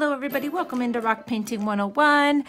Hello everybody, welcome into Rock Painting 101.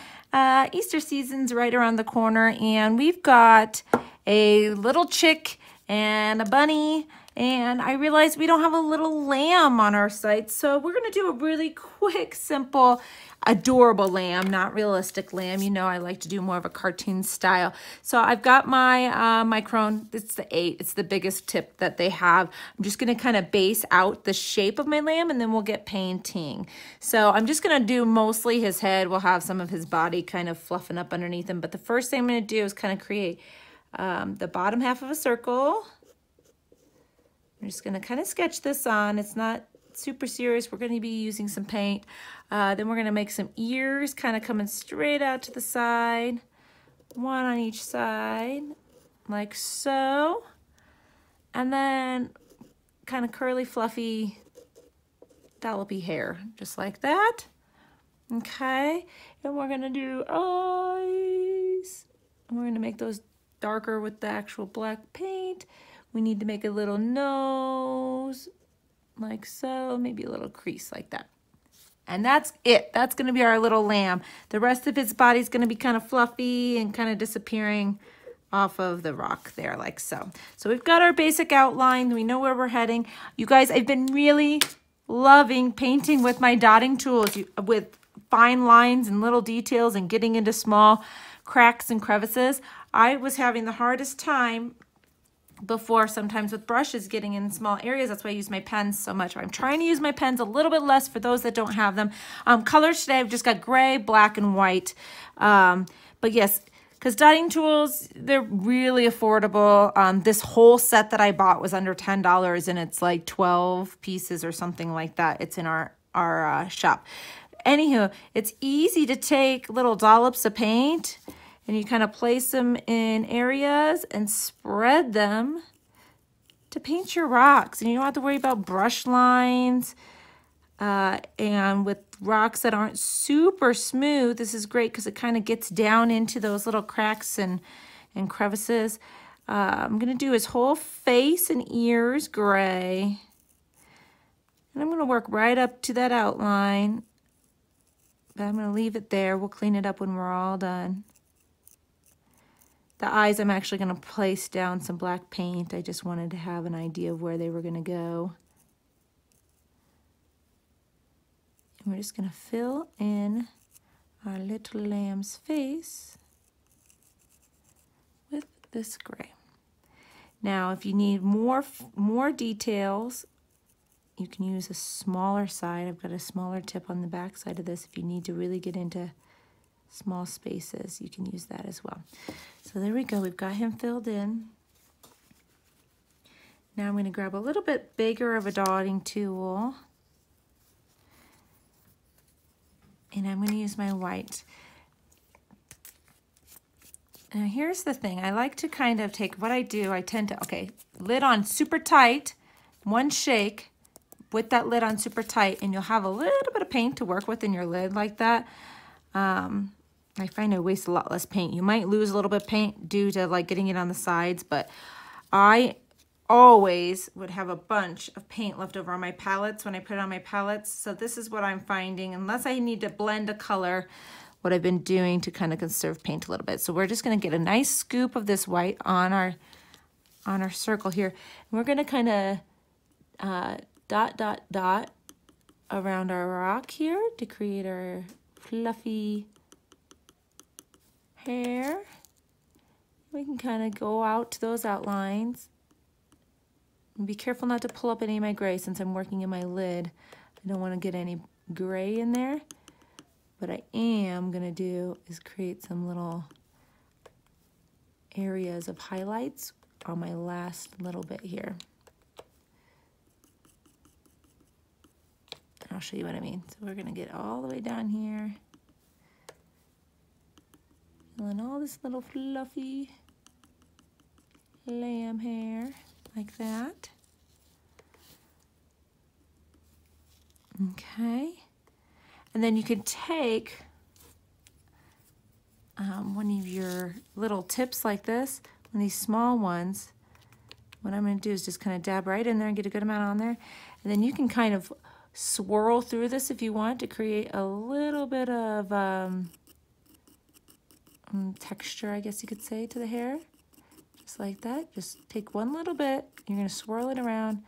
Easter season's right around the corner and we've got a little chick and a bunny, and I realized we don't have a little lamb on our site, so we're gonna do a really quick, simple, adorable lamb, not realistic lamb. You know, I like to do more of a cartoon style. So I've got my micron. It's the 8. It's the biggest tip that they have. I'm just going to kind of base out the shape of my lamb and then we'll get painting. So I'm just going to do mostly his head. We'll have some of his body kind of fluffing up underneath him. But the first thing I'm going to do is kind of create the bottom half of a circle. I'm just going to kind of sketch this on. It's not super serious. We're going to be using some paint. Then we're going to make some ears kind of coming straight out to the side, one on each side like so, and then kind of curly, fluffy, dollopy hair just like that. Okay, and we're going to do eyes, and we're going to make those darker with the actual black paint. We need to make a little nose like so, maybe a little crease like that. And that's it. That's going to be our little lamb. The rest of his body's going to be kind of fluffy and kind of disappearing off of the rock there like so. So we've got our basic outline. We know where we're heading. You guys, I've been really loving painting with my dotting tools, with fine lines and little details and getting into small cracks and crevices. I was having the hardest time before, sometimes with brushes, getting in small areas. That's why I use my pens so much. I'm trying to use my pens a little bit less for those that don't have them. Colors today, I've just got gray, black, and white. But yes, because dotting tools, they're really affordable. This whole set that I bought was under $10, and it's like 12 pieces or something like that. It's in our shop. Anywho, it's easy to take little dollops of paint, and you kind of place them in areas and spread them to paint your rocks. And you don't have to worry about brush lines. And with rocks that aren't super smooth, this is great because it kind of gets down into those little cracks and crevices. I'm going to do his whole face and ears gray. And I'm going to work right up to that outline. But I'm going to leave it there. We'll clean it up when we're all done. The eyes, I'm actually going to place down some black paint. I just wanted to have an idea of where they were going to go. And we're just going to fill in our little lamb's face with this gray. Now, if you need more details, you can use a smaller side. I've got a smaller tip on the back side of this if you need to really get into small spaces. You can use that as well. So there we go. We've got him filled in. Now I'm going to grab a little bit bigger of a dotting tool. And I'm going to use my white. Now here's the thing. I like to kind of take what I do. I tend to, okay, lid on super tight, one shake with that lid on super tight, and you'll have a little bit of paint to work with in your lid like that. I find I waste a lot less paint. You might lose a little bit of paint due to like getting it on the sides, but I always would have a bunch of paint left over on my palettes when I put it on my palettes. So this is what I'm finding, unless I need to blend a color, what I've been doing to kind of conserve paint a little bit. So we're just going to get a nice scoop of this white on our circle here. And we're going to kind of dot, dot, dot around our rock here to create our fluffy hair. We can kind of go out to those outlines. And be careful not to pull up any of my gray since I'm working in my lid. I don't want to get any gray in there. What I am going to do is create some little areas of highlights on my last little bit here. I'll show you what I mean. So we're gonna get all the way down here. Filling all this little fluffy lamb hair like that. Okay. And then you can take one of your little tips like this, one of these small ones. What I'm gonna do is just kind of dab right in there and get a good amount on there. And then you can kind of swirl through this if you want to create a little bit of texture, I guess you could say, to the hair. Just like that. Just take one little bit. You're going to swirl it around.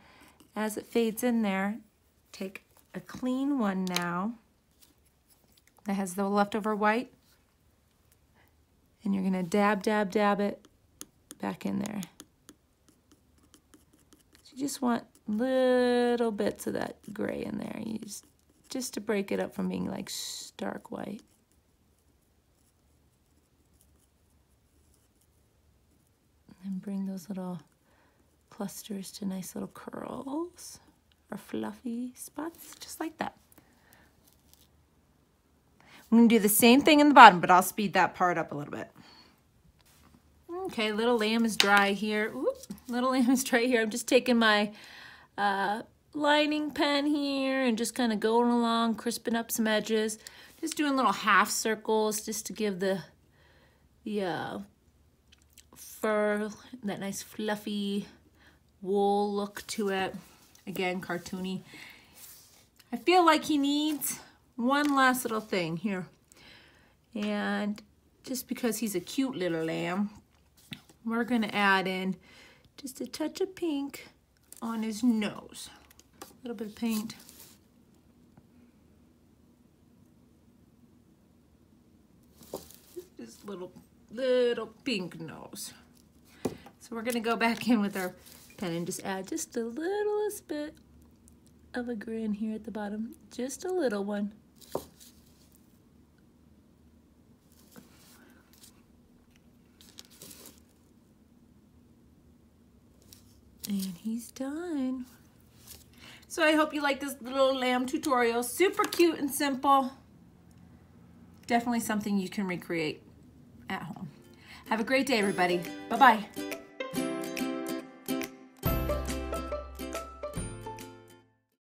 As it fades in there, take a clean one now that has the leftover white. And you're going to dab, dab, dab it back in there. So you just want little bits of that gray in there. You just to break it up from being like stark white. And bring those little clusters to nice little curls or fluffy spots, just like that. I'm gonna do the same thing in the bottom, but I'll speed that part up a little bit. Okay, little lamb is dry here. Oop, little lamb is dry here. I'm just taking my lining pen here and just kind of going along, crisping up some edges. Just doing little half circles just to give the fur, that nice fluffy wool look to it. Again, cartoony. I feel like he needs one last little thing here. And just because he's a cute little lamb, we're gonna add in just a touch of pink on his nose. A little bit of paint. This little pink nose. So we're gonna go back in with our pen and just add just the littlest bit of a grin here at the bottom, just a little one. And he's done. So I hope you like this little lamb tutorial. Super cute and simple. Definitely something you can recreate at home. Have a great day, everybody. Bye-bye.